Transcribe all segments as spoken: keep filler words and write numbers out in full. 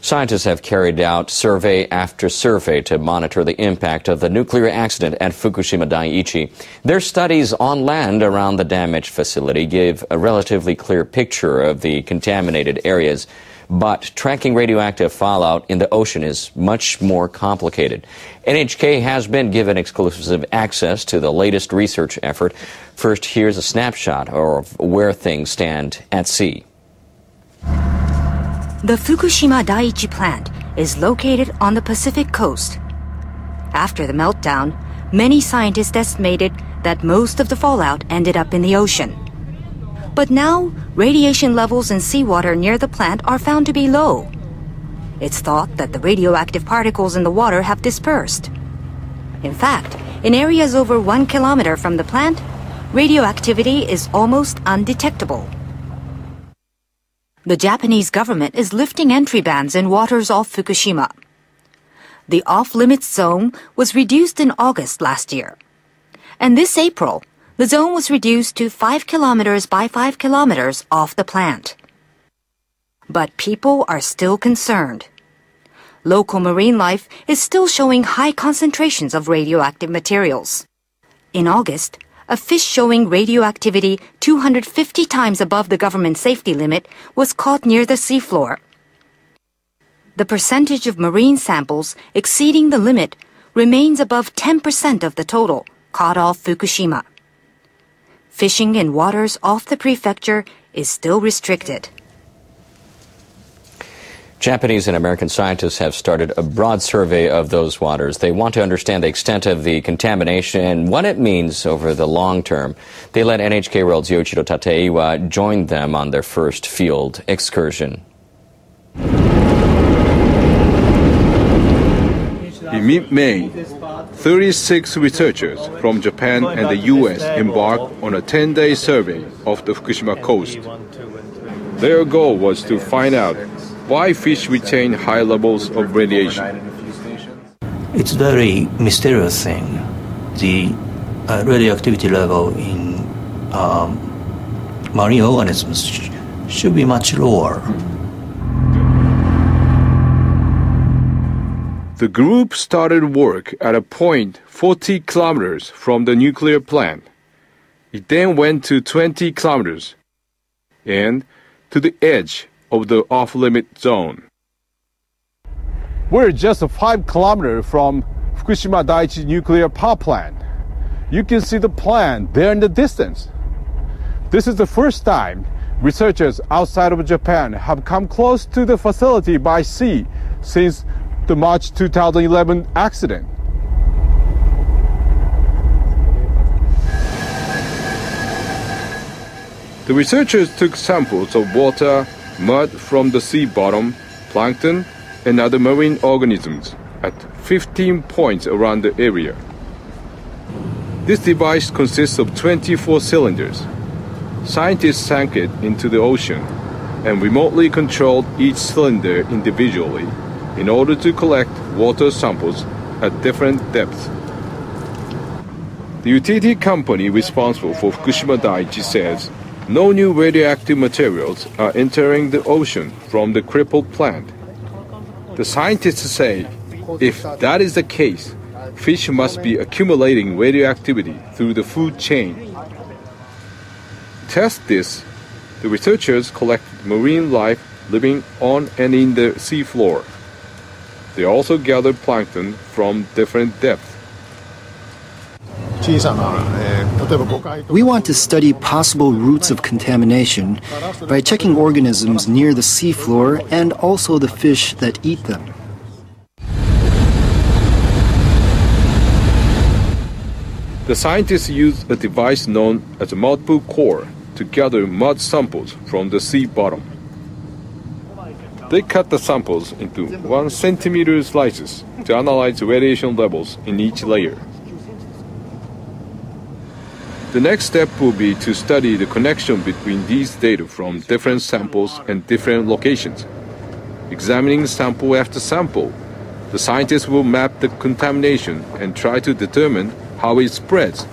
Scientists have carried out survey after survey to monitor the impact of the nuclear accident at Fukushima Daiichi. Their studies on land around the damaged facility give a relatively clear picture of the contaminated areas. But tracking radioactive fallout in the ocean is much more complicated. N H K has been given exclusive access to the latest research effort. First, here's a snapshot of where things stand at sea. The Fukushima Daiichi plant is located on the Pacific coast. After the meltdown, many scientists estimated that most of the fallout ended up in the ocean. But now, radiation levels in seawater near the plant are found to be low. It's thought that the radioactive particles in the water have dispersed. In fact, in areas over one kilometer from the plant, radioactivity is almost undetectable. The Japanese government is lifting entry bans in waters off Fukushima. The off-limits zone was reduced in August last year. And this April, the zone was reduced to five kilometers by five kilometers off the plant. But people are still concerned. Local marine life is still showing high concentrations of radioactive materials. In August, a fish showing radioactivity two hundred fifty times above the government safety limit was caught near the seafloor. The percentage of marine samples exceeding the limit remains above ten percent of the total caught off Fukushima. Fishing in waters off the prefecture is still restricted. Japanese and American scientists have started a broad survey of those waters. They want to understand the extent of the contamination and what it means over the long term. They let N H K World's Yoichiro Tateiwa join them on their first field excursion. In mid-May, thirty-six researchers from Japan and the U S embarked on a ten-day survey of the Fukushima coast. Their goal was to find out why fish retain high levels of radiation. It's a very mysterious thing. The uh, radioactivity level in um, marine organisms sh should be much lower. The group started work at a point forty kilometers from the nuclear plant. It then went to twenty kilometers and to the edge of the off-limit zone. We're just five kilometers from Fukushima Daiichi nuclear power plant. You can see the plant there in the distance. This is the first time researchers outside of Japan have come close to the facility by sea since the March two thousand eleven accident. The researchers took samples of water, mud from the sea bottom, plankton, and other marine organisms at fifteen points around the area. This device consists of twenty-four cylinders. Scientists sank it into the ocean and remotely controlled each cylinder individually in order to collect water samples at different depths. The utility company responsible for Fukushima Daiichi says no new radioactive materials are entering the ocean from the crippled plant. The scientists say if that is the case, fish must be accumulating radioactivity through the food chain. To test this, the researchers collected marine life living on and in the seafloor. They also gather plankton from different depths. We want to study possible routes of contamination by checking organisms near the seafloor and also the fish that eat them. The scientists used a device known as a multiple core to gather mud samples from the sea bottom. They cut the samples into one centimeter slices to analyze radiation levels in each layer. The next step will be to study the connection between these data from different samples and different locations. Examining sample after sample, the scientists will map the contamination and try to determine how it spreads.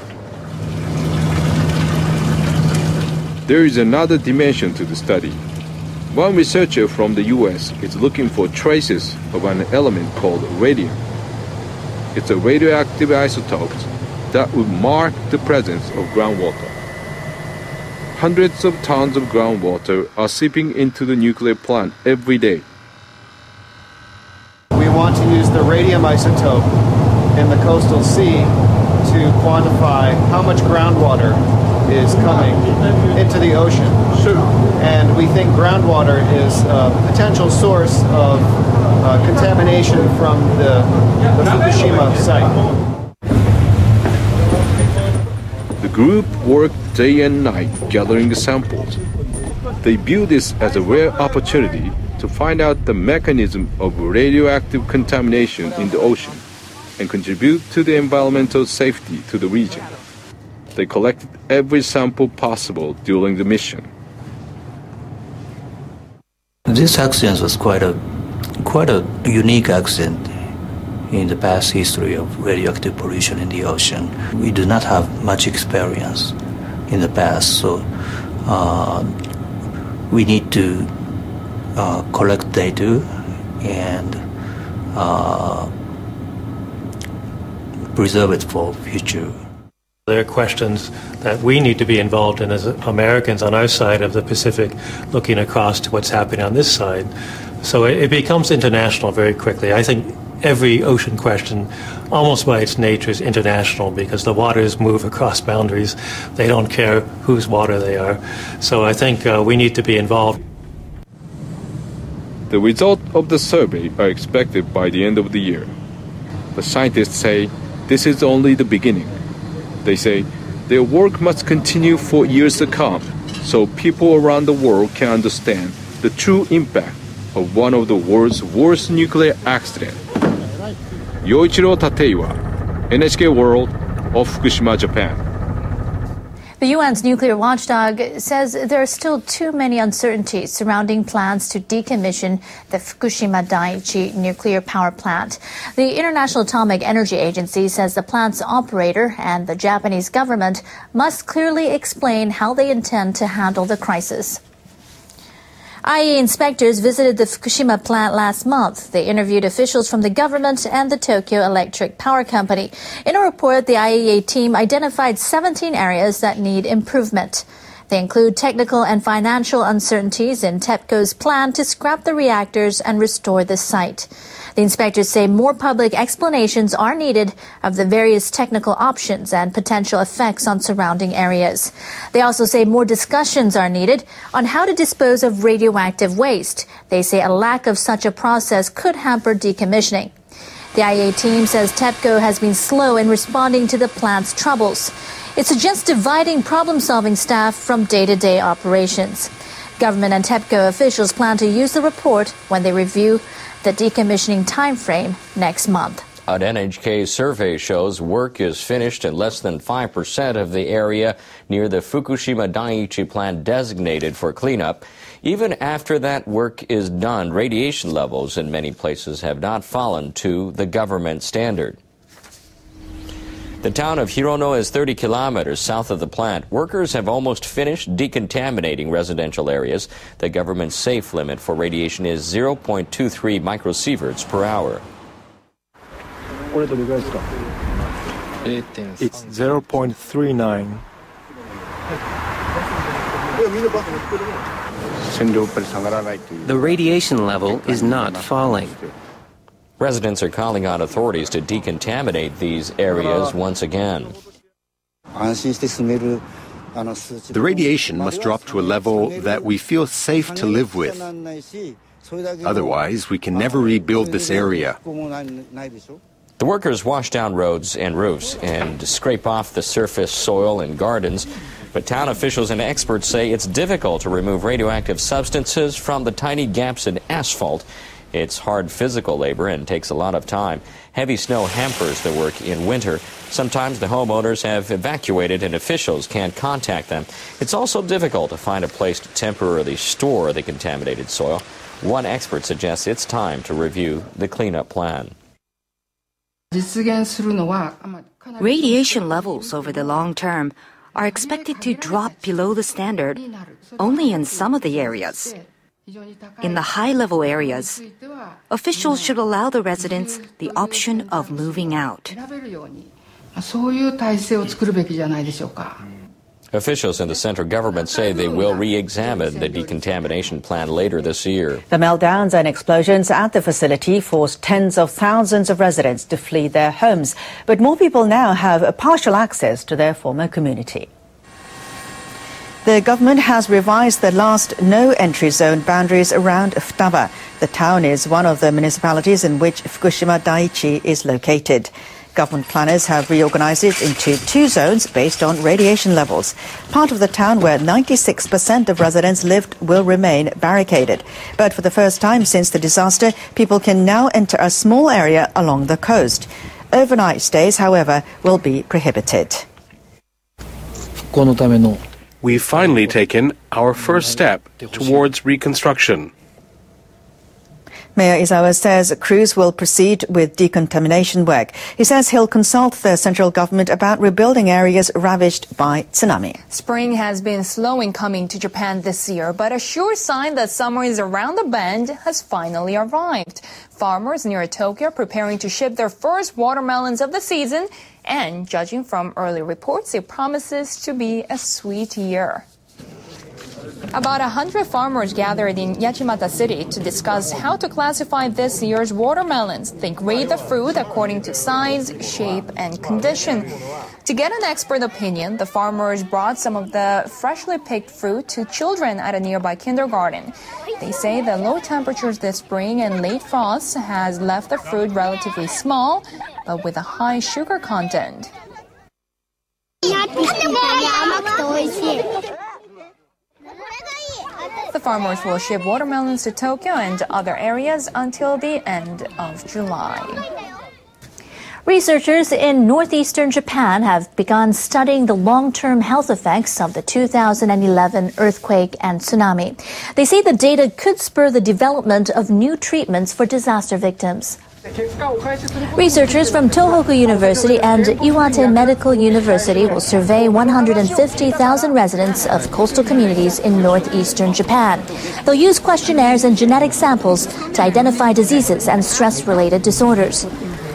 There is another dimension to the study. One researcher from the U S is looking for traces of an element called radium. It's a radioactive isotope that would mark the presence of groundwater. Hundreds of tons of groundwater are seeping into the nuclear plant every day. We want to use the radium isotope in the coastal sea to quantify how much groundwater is coming into the ocean. And we think groundwater is a potential source of uh, contamination from the, the Fukushima site. The group worked day and night gathering samples. They view this as a rare opportunity to find out the mechanism of radioactive contamination in the ocean and contribute to the environmental safety to the region. They collected every sample possible during the mission. This accident was quite a, quite a unique accident in the past history of radioactive pollution in the ocean. We do not have much experience in the past, so uh, we need to uh, collect data and uh, preserve it for future. There are questions that we need to be involved in as Americans on our side of the Pacific, looking across to what's happening on this side. So it, it becomes international very quickly. I think every ocean question, almost by its nature, is international because the waters move across boundaries. They don't care whose water they are. So I think uh, we need to be involved. The results of the survey are expected by the end of the year. The scientists say this is only the beginning. They say their work must continue for years to come so people around the world can understand the true impact of one of the world's worst nuclear accidents. Yoichiro Tateiwa, N H K World, of Fukushima, Japan. The U N's nuclear watchdog says there are still too many uncertainties surrounding plans to decommission the Fukushima Daiichi nuclear power plant. The International Atomic Energy Agency says the plant's operator and the Japanese government must clearly explain how they intend to handle the crisis. I A E A inspectors visited the Fukushima plant last month. They interviewed officials from the government and the Tokyo Electric Power Company. In a report, the I A E A team identified seventeen areas that need improvement. They include technical and financial uncertainties in TEPCO's plan to scrap the reactors and restore the site. The inspectors say more public explanations are needed of the various technical options and potential effects on surrounding areas. They also say more discussions are needed on how to dispose of radioactive waste. They say a lack of such a process could hamper decommissioning. The I A E A team says TEPCO has been slow in responding to the plant's troubles. It suggests dividing problem-solving staff from day-to-day operations. Government and TEPCO officials plan to use the report when they review the decommissioning timeframe next month. An N H K survey shows work is finished in less than five percent of the area near the Fukushima Daiichi plant designated for cleanup. Even after that work is done, radiation levels in many places have not fallen to the government standard. The town of Hirono is thirty kilometers south of the plant. Workers have almost finished decontaminating residential areas. The government's safe limit for radiation is zero point two three microsieverts per hour. It's zero point three nine. The radiation level is not falling. Residents are calling on authorities to decontaminate these areas once again. The radiation must drop to a level that we feel safe to live with. Otherwise, we can never rebuild this area. The workers wash down roads and roofs and scrape off the surface soil and gardens, but town officials and experts say it's difficult to remove radioactive substances from the tiny gaps in asphalt. It's hard physical labor and takes a lot of time. Heavy snow hampers the work in winter. Sometimes the homeowners have evacuated and officials can't contact them. It's also difficult to find a place to temporarily store the contaminated soil. One expert suggests it's time to review the cleanup plan. Radiation levels over the long term are expected to drop below the standard only in some of the areas. In the high-level areas, officials should allow the residents the option of moving out. Officials in the central government say they will re-examine the decontamination plan later this year. The meltdowns and explosions at the facility forced tens of thousands of residents to flee their homes. But more people now have a partial access to their former community. The government has revised the last no-entry zone boundaries around Futaba. The town is one of the municipalities in which Fukushima Daiichi is located. Government planners have reorganized it into two zones based on radiation levels. Part of the town where ninety-six percent of residents lived will remain barricaded. But for the first time since the disaster, people can now enter a small area along the coast. Overnight stays, however, will be prohibited. We've finally taken our first step towards reconstruction. Mayor Izawa says crews will proceed with decontamination work. He says he'll consult the central government about rebuilding areas ravaged by tsunami. Spring has been slow in coming to Japan this year, but a sure sign that summer is around the bend has finally arrived. Farmers near Tokyo are preparing to ship their first watermelons of the season, and judging from early reports, it promises to be a sweet year. About one hundred farmers gathered in Yachimata City to discuss how to classify this year's watermelons. They grade the fruit according to size, shape, and condition. To get an expert opinion, the farmers brought some of the freshly picked fruit to children at a nearby kindergarten. They say the low temperatures this spring and late frost has left the fruit relatively small, but with a high sugar content. The farmers will ship watermelons to Tokyo and other areas until the end of July. Researchers in northeastern Japan have begun studying the long-term health effects of the two thousand eleven earthquake and tsunami. They say the data could spur the development of new treatments for disaster victims. Researchers from Tohoku University and Iwate Medical University will survey one hundred fifty thousand residents of coastal communities in northeastern Japan. They'll use questionnaires and genetic samples to identify diseases and stress-related disorders.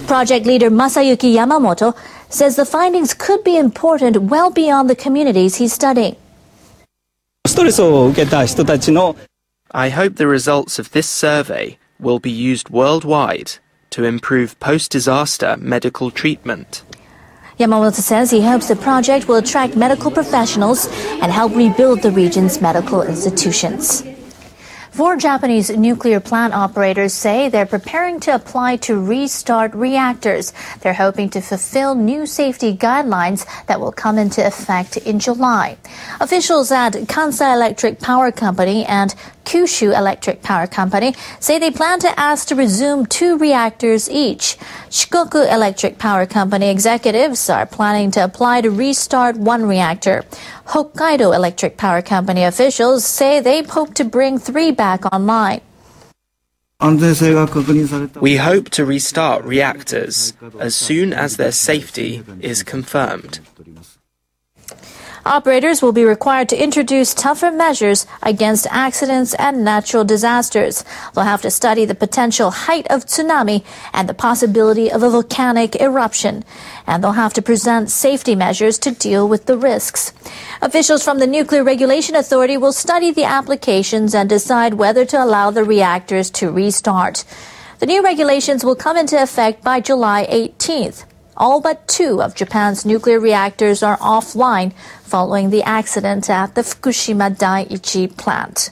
Project leader Masayuki Yamamoto says the findings could be important well beyond the communities he's studying. I hope the results of this survey will be used worldwide to improve post-disaster medical treatment. Yamamoto says he hopes the project will attract medical professionals and help rebuild the region's medical institutions. Four Japanese nuclear plant operators say they're preparing to apply to restart reactors. They're hoping to fulfill new safety guidelines that will come into effect in July. Officials at Kansai Electric Power Company and Kyushu Electric Power Company say they plan to ask to resume two reactors each. Shikoku Electric Power Company executives are planning to apply to restart one reactor. Hokkaido Electric Power Company officials say they hope to bring three back online. We hope to restart reactors as soon as their safety is confirmed. Operators will be required to introduce tougher measures against accidents and natural disasters. They'll have to study the potential height of tsunami and the possibility of a volcanic eruption. And they'll have to present safety measures to deal with the risks. Officials from the Nuclear Regulation Authority will study the applications and decide whether to allow the reactors to restart. The new regulations will come into effect by July eighteenth. All but two of Japan's nuclear reactors are offline following the accident at the Fukushima Daiichi plant.